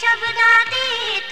Shabana दे